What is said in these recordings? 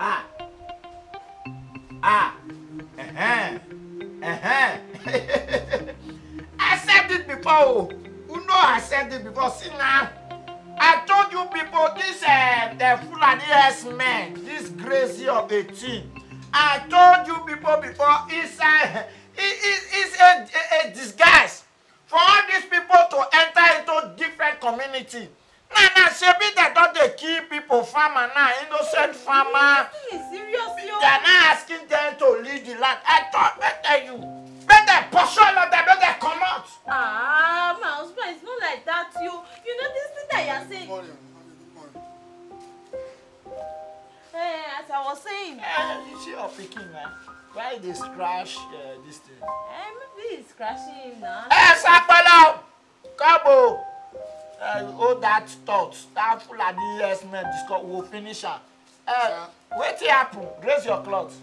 ah, ah, I said it before. You know I said it before. See now, I told you people this the Fulani men, this crazy of a thing. I told you people before it's a disguise for all these people to enter into different community. Now, Shebi, they don't they kill people, farmer now, innocent farmer. Seriously? They are not asking them to leave the land. I thought, better you. Better portion of them, better come out. Ah, my husband, it's not like that, you. You know this thing that you are saying. Hey, as I was saying. You see your picking, man. Why they scratch this thing? Maybe it's crashing now. Hey, Sapalo! Cabo! All that thought, that full of the yes men discuss, we'll finish her. Wait till happen, raise your clothes.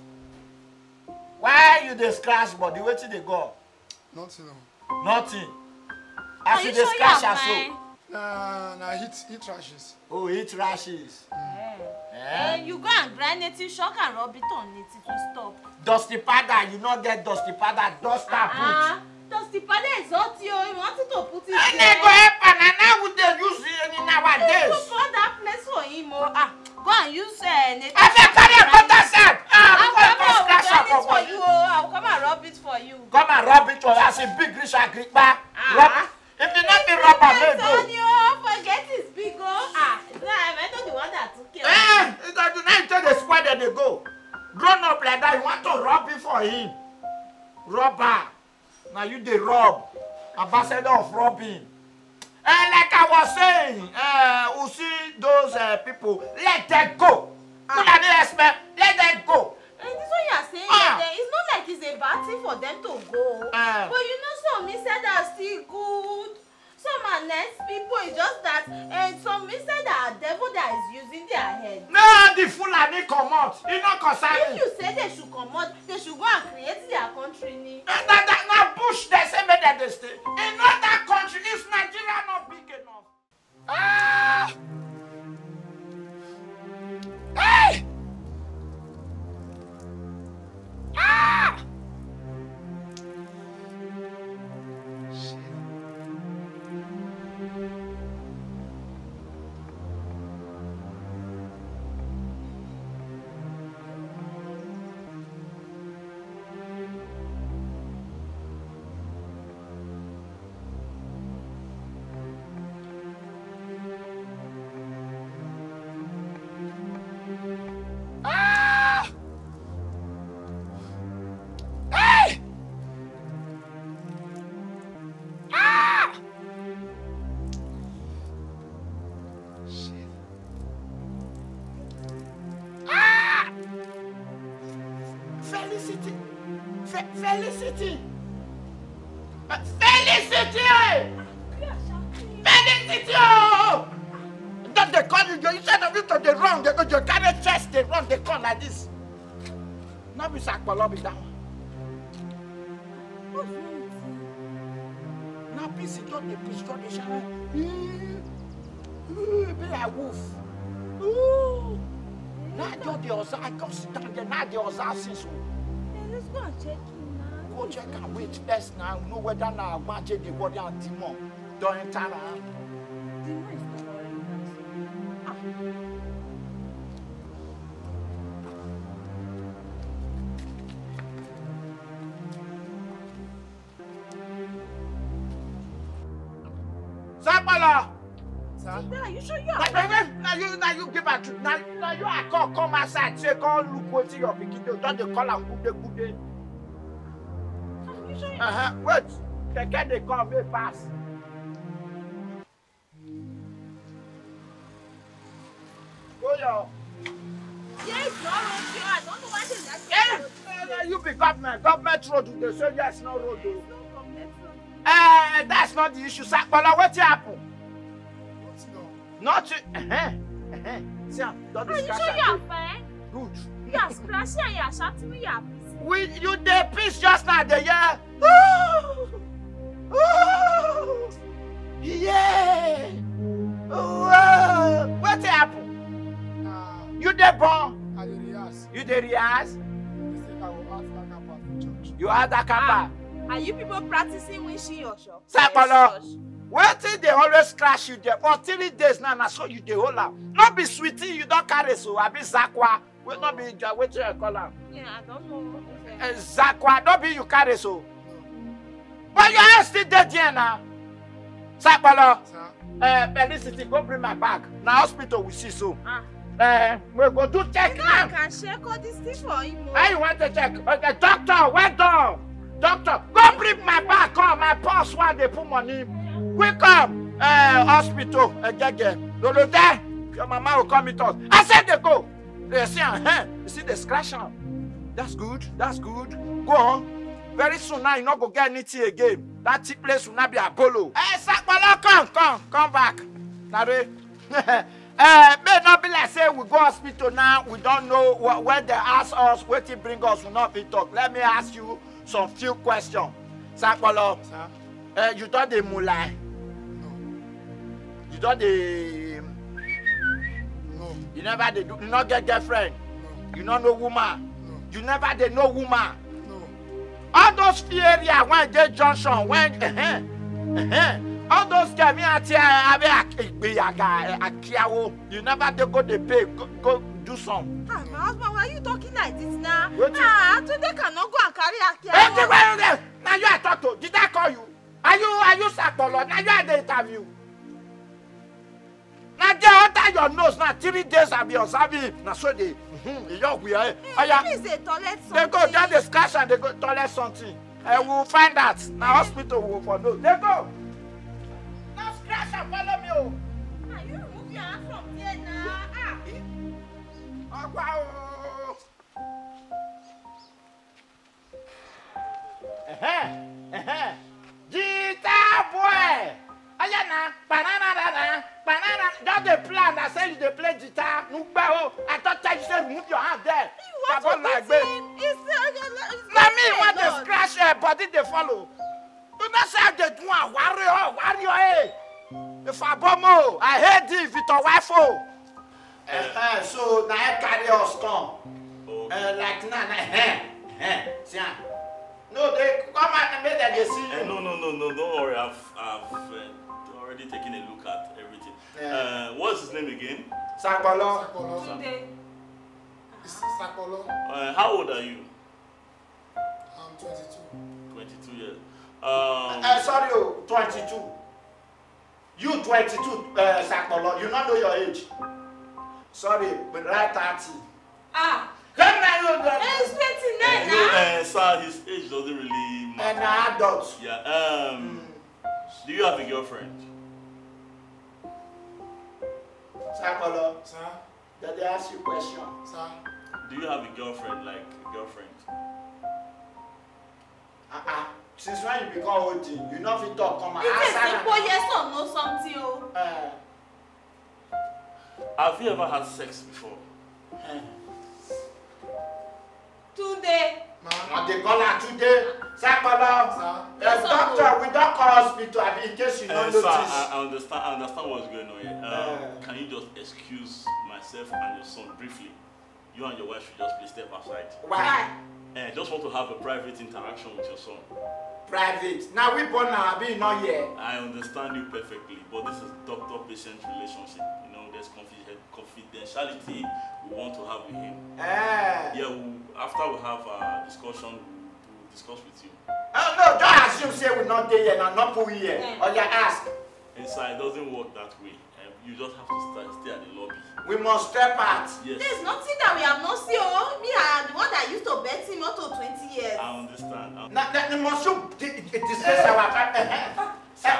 Why you they scratch body? Wait till they go. Nothing. Nothing. As you they scratch her so. Nah, he trashes. Oh, he trashes. Mm. Yeah. You go and grind it, you shock and rub it on it, it will stop. Dusty powder, you not get dusty powder, dust and put. Dusty powder is hot, yo. You want to put it there. And go happen, and now would they use it in nowadays? Look for that place for him, ah. Go and use it. I've been carrying for that set. I'll come and rub it for you. Come and rub it for you. That's a big rich Agrippa. Rub. If you not be rubber, let go. Forget his big go. Ah, I don't the one that took care of him. Do not tell the squad that they go. Grown up like that, you want to rub it for him. Rubber. Now you the rob, ambassador of robbing. And like I was saying, you see those people, let them go. Let them go. And this is what you are saying, it's not like it's a bad thing for them to go. But you know some inside are still good. Some are nice people, it's just that some inside are devil that is using their head. No, the Fulani come out. It's not concerning. If you say they should come out, they should go and create their country. Bush, they say me that they stay. In other country, is Nigeria not big enough? Ah! Hey! Ah! Shit. Felicity! Felicity! Felicity! Then they call you, instead of it, they run, they go, you carry chest, they run, they call like this. Now we sack Balobi down. Now peace is not the peace tradition. Be a wolf. Now you're the other, I come sit down there, now the other since who? Let's go and check him now. Go check and wait. Let's now know whether now Maje the body and Dimo don't enter around. Dimo is not worrying now. Sapala! Sir? Are you sure you are? Now you give a truth. Now you are called, come outside, say, call look what you're picking. Don't they call and good day. Are you sure you are? Wait, they get the call, they pass. Go, yo. Yes, no road here. I don't know what is that. You be government. Government road, they say yes, no road. It's no government road. That's not the issue, sir. But what happened? Not you. See, don't discuss. Are you sure you are fine? Good. You are scratching and you are shouting me, you are pissing. You the piss just now, the yeah. Oh! Oh! Yeah! Oh! What happened? You the bomb? I did yes. did they rehearse? You had that kappa. Are you people practicing wishing your shop? Sakolo. Waiting they always crash you there for 3 days now. I saw you the whole out. Not be sweetie, you don't carry so. I be zakwa. Will not be waiting your call out. Yeah, I don't know. Zakwa, don't be you carry so. But you are still dead here now. Sakolo. Felicity, go bring my bag. Now hospital will see soon. We go do check you know now. I can check all this thing for you. I want to check. Okay, doctor, well done. Doctor, go bring my bag. Come, my purse while they put money. We come, hospital, again. No, no, there. Your mama will come with us. I said they go. They see her hand. You see the scratch on. That's good. That's good. Go on. Very soon now you not go get anything again. That cheap place will not be a bolo. Hey, Sakbala, come back. Nare. May not be like say we go hospital now. We don't know where they ask us, where they bring us. We not be talk. Let me ask you some few questions. Sakbala, you don't the mulai. You don't the no. You never they do not get girlfriend. No. You don't know woman. No. You never they know woman. No. All those few area when they junction when all those guys you never they go they pay go do some. Ah, my husband, why are you talking like this now? Ah, today cannot go and carry akiawo. Now you are talk to. Did I call you? Are you Sakbala? Now you are the interview. Now they under your nose now 3 days I'll be observing. Now so they young we are. Please they toilet something. They go down the scratch and they go toilet something. And we'll find out. Now hospital will for no. They go. Now scratch and follow me. Now you remove your hand from here now. Ah. Wow. Guitar boy. Ayana, banana, banana. That's the plan. I said you play guitar. I thought you said move your hand there. You want to like it's not me want to scratch her body. They follow. Do not say they do a warrior. If I bomb, I hate it. With a rifle. So now I carry us come. Like now. No, they come out and make that they see you. No, don't worry. I've already taken a look at everything. What's his name again? Sakbala. Sakbala. How old are you? I'm 22. 22 years. Sorry, 22. You 22, Sakbala. You not know your age. Sorry, but right 30. Ah. He's 29 now. Sir, his age doesn't really matter. An adult. Yeah. Do you have a girlfriend? Sakbala. Sir? Did they ask you a question? Sir? Do you have a girlfriend, like a girlfriend? Since when you become old, you know if you talk, come and ask her. You yes or no something. Have you ever had sex before? Today. Mama, they call her today. Sakbala. Yes, doctor, we don't call hospital. I mean, in case you don't notice. Sir, I understand what's going on here. Can you just excuse myself and your son briefly? You and your wife should just please step aside. Why? I just want to have a private interaction with your son. Private? Now we born now, I mean, not here. I understand you perfectly, but this is doctor-patient relationship. You know, there's confidentiality we want to have with him. Yeah, after we have a discussion, we'll discuss with you. Oh no, don't assume say we're not there yet, not put here. Or you ask. Inside, it doesn't work that way. You just have to stay at the lobby. We must step out. Yes. There's nothing that we have not seen. Me, I'm the one that used to bet him out to 20 years. I understand. Now, must you discuss our family?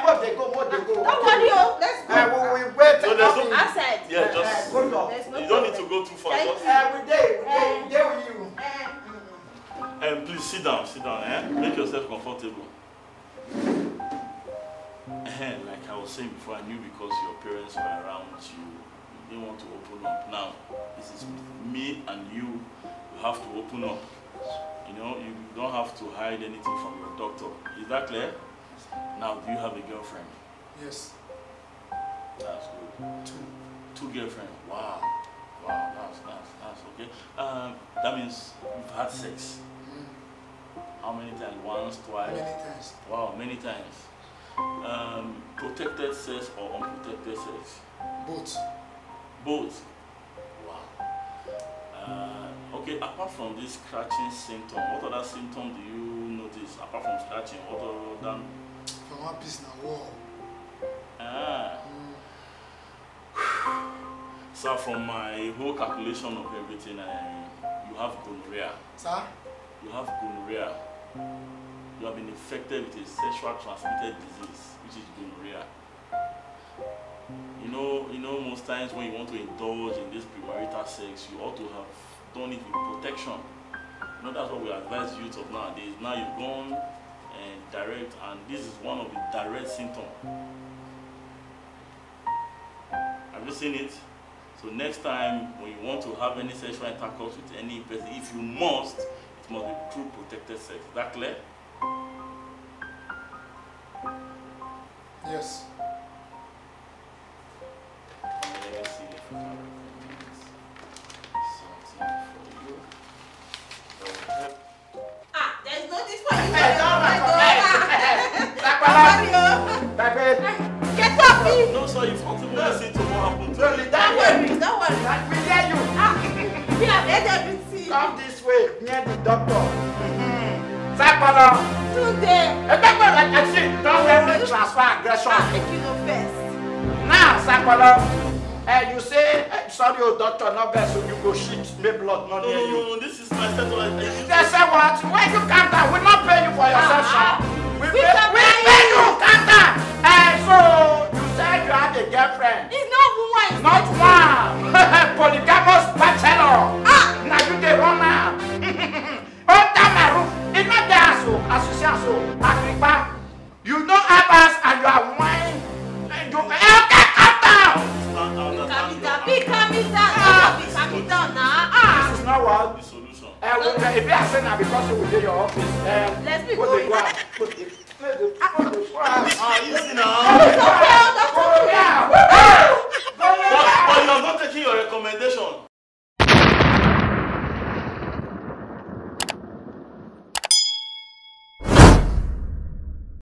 What they go. Don't worry, let's go. We wait so no, outside. Yeah, just. No, you don't need to go too far. We're there with you. Please sit down. Make yourself comfortable. Like I was saying before, I knew because your parents were around you didn't want to open up. Now, this is me and you. You have to open up. You know, you don't have to hide anything from your doctor. Is that clear? Now, do you have a girlfriend? Yes. That's good. Two girlfriends. Wow. That's okay. That means you've had sex. How many times? Once, twice? Many times. Wow, many times. Protected sex or unprotected sex? Both. Both? Wow. Okay, apart from this scratching symptom, what other symptom do you notice? Apart from scratching, what other than? From one piece now, wow. Ah. Sir, from my whole calculation of everything, you have gonorrhea. Sir? You have gonorrhea. You have been infected with a sexual transmitted disease, which is gonorrhea. You know, most times when you want to indulge in this premarital sex, you ought to have done it with protection. You know, that's what we advise youth of nowadays. Now you've gone and direct, and this is one of the direct symptoms. Have you seen it? So next time when you want to have any sexual intercourse with any person, if you must, it must be through protected sex. Is that clear? Yes. Let me see if I can recommend something for you. Ah, there's no this for you. Get up, please. No, sir, you've got to listen to what happened to me. Don't worry. Let me hear you. We have heard everything. Come this way, near the doctor. Sapala! Today! I see! Don't let me transfer aggression! I'll take you no best! Now, Sapala! You say, sorry, oh, doctor, not best, so you go shit, make blood, not near you. No, this is my settlement. They say what? When you come down, we'll not pay you for your session. We pay you, come down! So, you said you had a girlfriend. It's not one! Not one! Polygamous bachelor! Ah! Now you the runner! Under my roof, it's not there, so, association, Agrippa. You know Abbas and you are wine. And you okay, calm down. Be calm down now. This is not what the solution. If you are saying that because you will get your office, let's be going. Easy now. But you are not taking your recommendation.